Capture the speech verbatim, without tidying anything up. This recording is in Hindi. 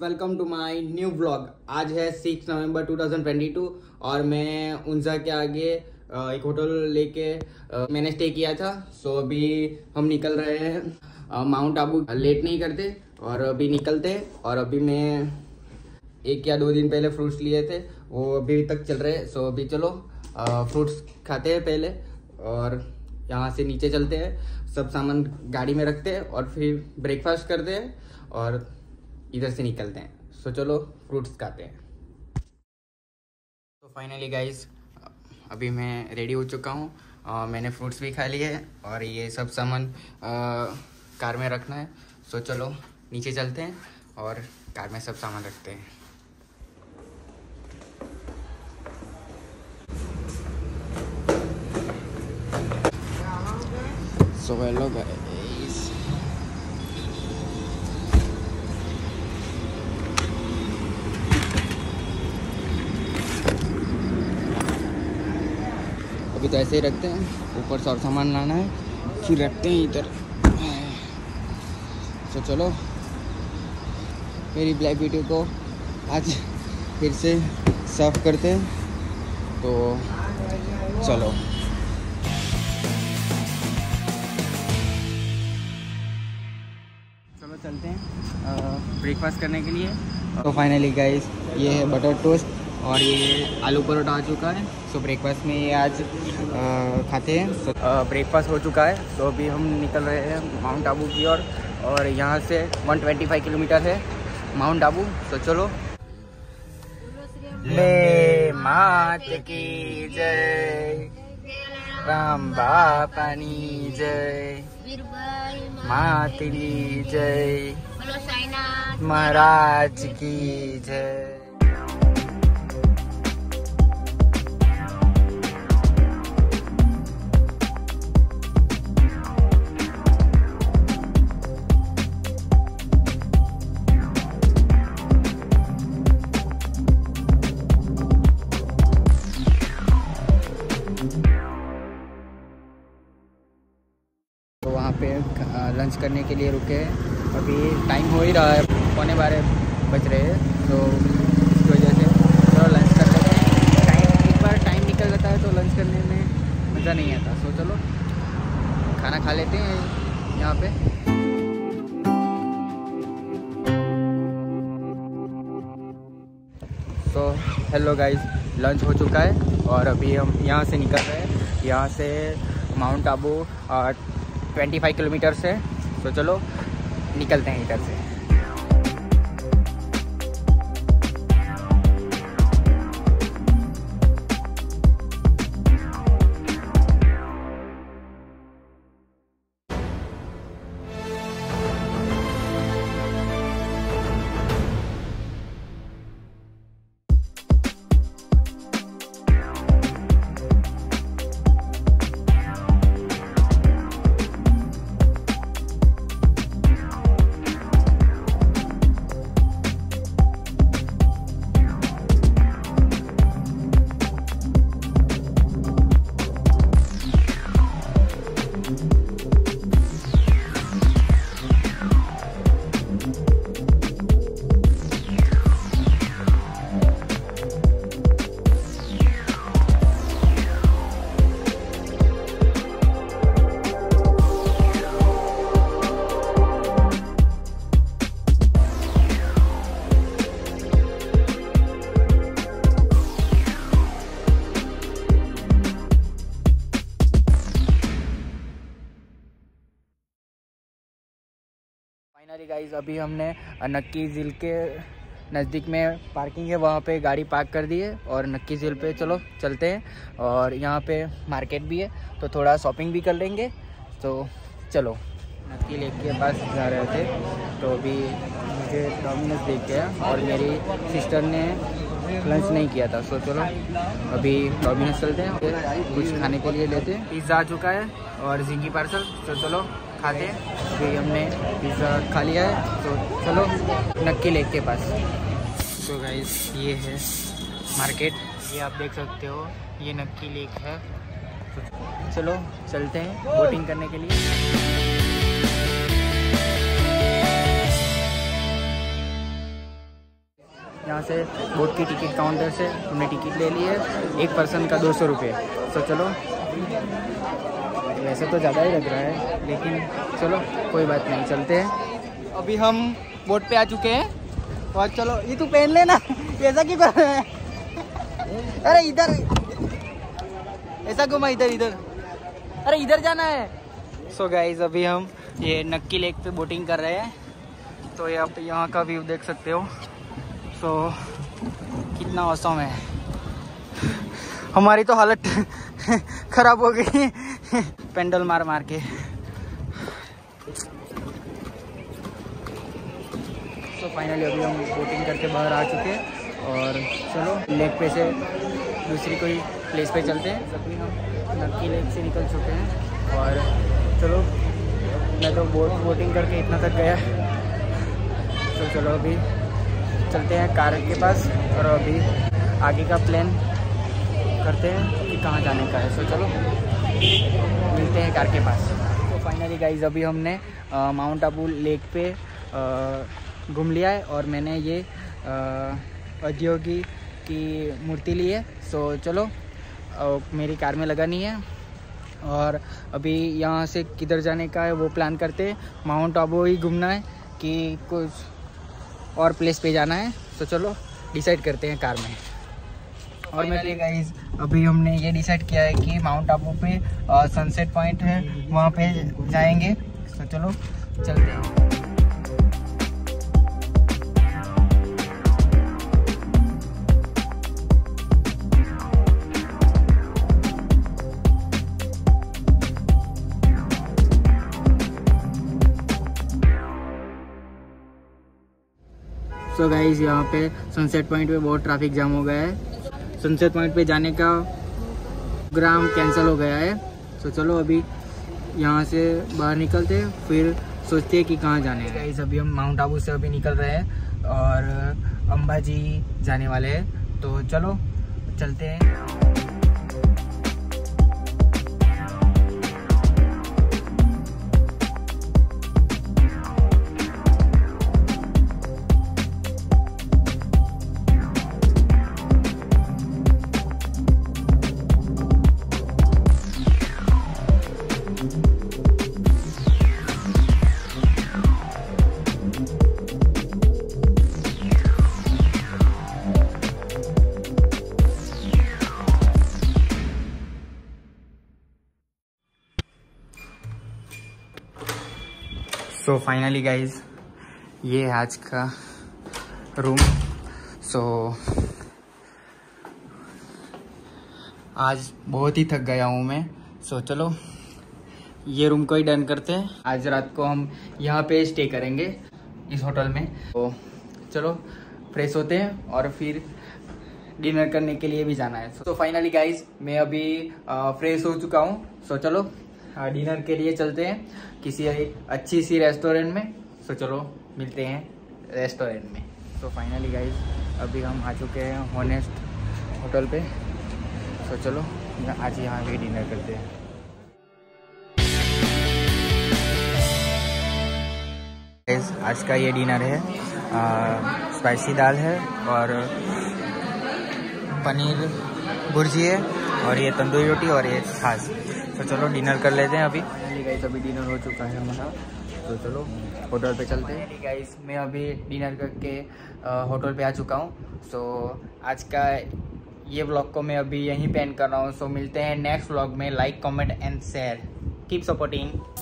Guys welcome to my new vlog. आज है six November two thousand twenty two और मैं उनसा के आगे एक होटल लेके मैंने स्टे किया था। सो अभी हम निकल रहे हैं माउंट आबू। लेट नहीं करते और अभी निकलते हैं। और अभी मैं एक या दो दिन पहले फ्रूट्स लिए थे, वो अभी तक चल रहे हैं। सो अभी चलो फ्रूट्स खाते हैं पहले और यहाँ से नीचे चलते हैं, सब सामान गाड़ी में रखते हैं और फिर ब्रेकफास्ट करते हैं और इधर से निकलते हैं। सो चलो फ्रूट्स खाते हैं। तो फाइनली गाइज अभी मैं रेडी हो चुका हूँ। मैंने फ्रूट्स भी खा लिए हैं और ये सब सामान कार में रखना है। सो चलो नीचे चलते हैं और कार में सब सामान रखते हैं। So hello guys, अभी तो ऐसे ही रखते हैं, ऊपर से और सामान लाना है फिर रखते हैं इधर। तो चलो मेरी ब्लैक ब्यूटी को आज फिर से साफ करते हैं। तो चलो चलते हैं ब्रेकफास्ट करने के लिए। तो फाइनली गाइस ये है बटर टोस्ट और ये आलू परोठा आ चुका है। सो ब्रेकफास्ट में ये आज आ, खाते हैं। ब्रेकफास्ट हो चुका है। तो अभी हम निकल रहे हैं माउंट आबू की ओर और, और यहाँ से वन ट्वेंटी फाइव किलोमीटर है माउंट आबू। तो चलो ले मात की जय, राम बापा की जय, मातली जय, महाराज की जय। पे लंच करने के लिए रुके हैं। अभी टाइम हो ही रहा है, पौने बारह बज रहे हैं। तो इसकी वजह से थोड़ा लंच कर लेते हैं। टाइम एक बार टाइम निकल जाता है तो लंच करने में मज़ा नहीं आता। सो चलो खाना खा लेते हैं यहाँ पे। तो हेलो गाइज लंच हो चुका है और अभी हम यहाँ से निकल रहे हैं। यहाँ से माउंट आबू और ट्वेंटी फाइव किलोमीटर से। तो चलो निकलते हैं इधर से। फाइनली गाइज अभी हमने नक्की झील के नज़दीक में पार्किंग है, वहाँ पे गाड़ी पार्क कर दी है और नक्की झील पे चलो चलते हैं। और यहाँ पे मार्केट भी है तो थोड़ा शॉपिंग भी कर लेंगे। तो चलो नक्की लेक के पास जा रहे थे तो अभी मुझे डोमिनोस देख गया और मेरी सिस्टर ने लंच नहीं किया था। सो चलो अभी डोमिनोस चलते हैं, कुछ खाने के लिए लेते हैं। पिज़्ज़ा आ चुका है और जिंगी पार्सल। तो चलो खाते हैं। अभी हमने पिज़्ज़ा खा लिया है। तो चलो नक्की लेक के पास। तो गाइस ये है मार्केट, ये आप देख सकते हो, ये नक्की लेक है। तो चलो चलते हैं बोटिंग करने के लिए। यहाँ से बोट की टिकट काउंटर से हमने टिकट ले ली है, एक पर्सन का दो सौ रुपये। तो चलो, वैसे तो ज़्यादा ही लग रहा है लेकिन चलो कोई बात नहीं, चलते हैं। अभी हम बोट पे आ चुके हैं और चलो ये तू पहन लेना, ऐसा क्यों कर रहा है? अरे इधर, ऐसा क्यों? मैं इधर इधर, अरे इधर जाना है। सो so गाइज, अभी हम ये नक्की लेक पे बोटिंग कर रहे हैं, तो आप यहाँ का व्यू देख सकते हो। सो so, कितना औसम है। हमारी तो हालत खराब हो गई पेंडल मार मार के। सो फाइनली अभी हम बोटिंग करके बाहर आ चुके हैं और चलो लेक पे से दूसरी कोई प्लेस पे चलते हैं। अभी हम नक्की लेक से निकल चुके हैं और चलो, मैं तो बोट बोटिंग करके इतना तक गया। तो चलो अभी चलते हैं कार के पास और अभी आगे का प्लान करते हैं कि कहाँ जाने का है। सो चलो मिलते हैं कार के पास। तो फाइनली गाइज, अभी हमने माउंट आबू लेक पे घूम लिया है और मैंने ये अजयोगी की मूर्ति ली है। सो चलो, मेरी कार में लगानी है और अभी यहाँ से किधर जाने का है वो प्लान करते हैं। माउंट आबू ही घूमना है कि कुछ और प्लेस पे जाना है, तो चलो डिसाइड करते हैं कार में। और मेरे गाइस, अभी हमने ये डिसाइड किया है कि माउंट आबू पे सनसेट पॉइंट है, वहाँ पे जाएंगे। तो चलो चलते हैं। सो गाइज, यहाँ पे सनसेट पॉइंट पे बहुत ट्रैफिक जाम हो गया है। सनसेट पॉइंट पे जाने का प्रोग्राम कैंसिल हो गया है। सो so, चलो अभी यहाँ से बाहर निकलते हैं, फिर सोचते हैं कि कहाँ जाने हैं। गाइज, अभी हम माउंट आबू से अभी निकल रहे हैं और अंबाजी जाने वाले हैं। तो चलो चलते हैं। सो फाइनली गाइज, ये आज का रूम। सो so, आज बहुत ही थक गया हूँ मैं। सो so, चलो ये रूम को ही डन करते हैं। आज रात को हम यहाँ पे स्टे करेंगे इस होटल में। तो so, चलो फ्रेश होते हैं और फिर डिनर करने के लिए भी जाना है। सो फाइनली गाइज, मैं अभी फ्रेश हो चुका हूँ। सो so, चलो डिनर के लिए चलते हैं किसी अच्छी सी रेस्टोरेंट में। सो चलो मिलते हैं रेस्टोरेंट में। तो फाइनली गाइज, अभी हम आ चुके हैं होनेस्ट होटल पे। सो चलो आज यहाँ पे डिनर करते हैं। आज का ये डिनर है, आ, स्पाइसी दाल है और पनीर भुर्जी है और ये तंदूरी रोटी और ये छाछ। तो चलो डिनर कर लेते हैं अभी। गाइस, अभी डिनर हो चुका है हमारा। तो चलो होटल पे चलते हैं। गाइस, मैं अभी डिनर करके होटल पे आ चुका हूँ। सो आज का ये व्लॉग को मैं अभी यहीं पे एंड कर रहा हूँ। सो मिलते हैं नेक्स्ट व्लॉग में। Like, comment and share. Keep supporting.